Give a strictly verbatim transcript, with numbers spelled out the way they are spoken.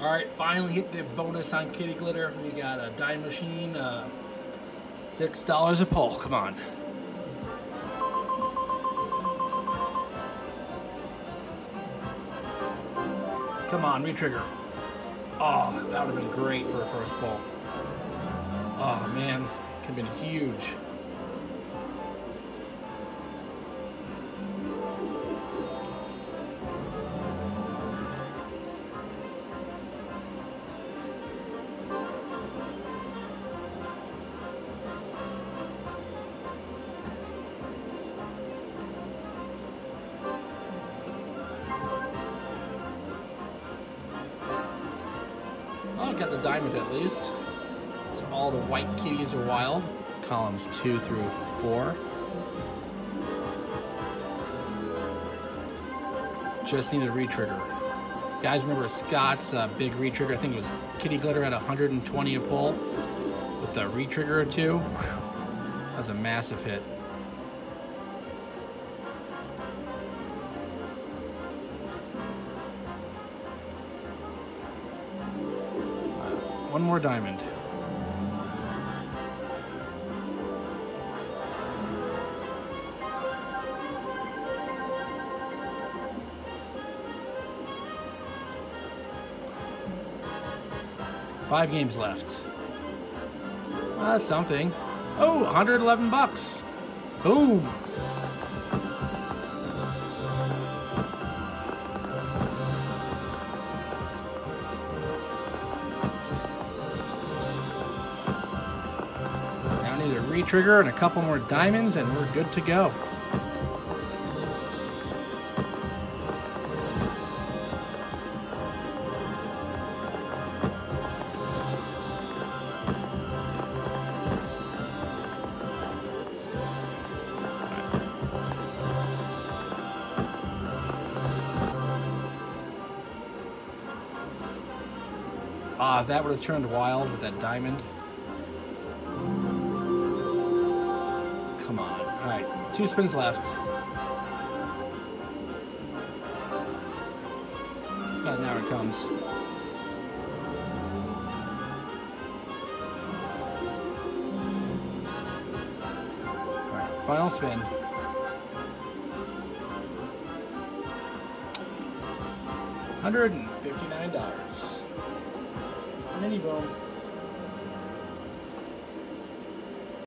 All right, finally hit the bonus on Kitty Glitter. We got a dime machine, uh, six dollars a pull. Come on. Come on, re-trigger. Oh, that would have been great for a first pull. Oh man, could have been huge. Got the diamond at least. So all the white kitties are wild. Columns two through four. Just need a re-trigger. Guys, remember Scott's uh, big re-trigger? I think it was Kitty Glitter at one hundred twenty a pull with a re-trigger or two. That was a massive hit. One more diamond. Five games left. That's something. Oh, one hundred eleven bucks. Boom. A re-trigger and a couple more diamonds and we're good to go. Ah, that would have turned wild with that diamond. Come on. All right, two spins left. But now it comes. All right, final spin. one hundred fifty-nine dollars. Mini boom.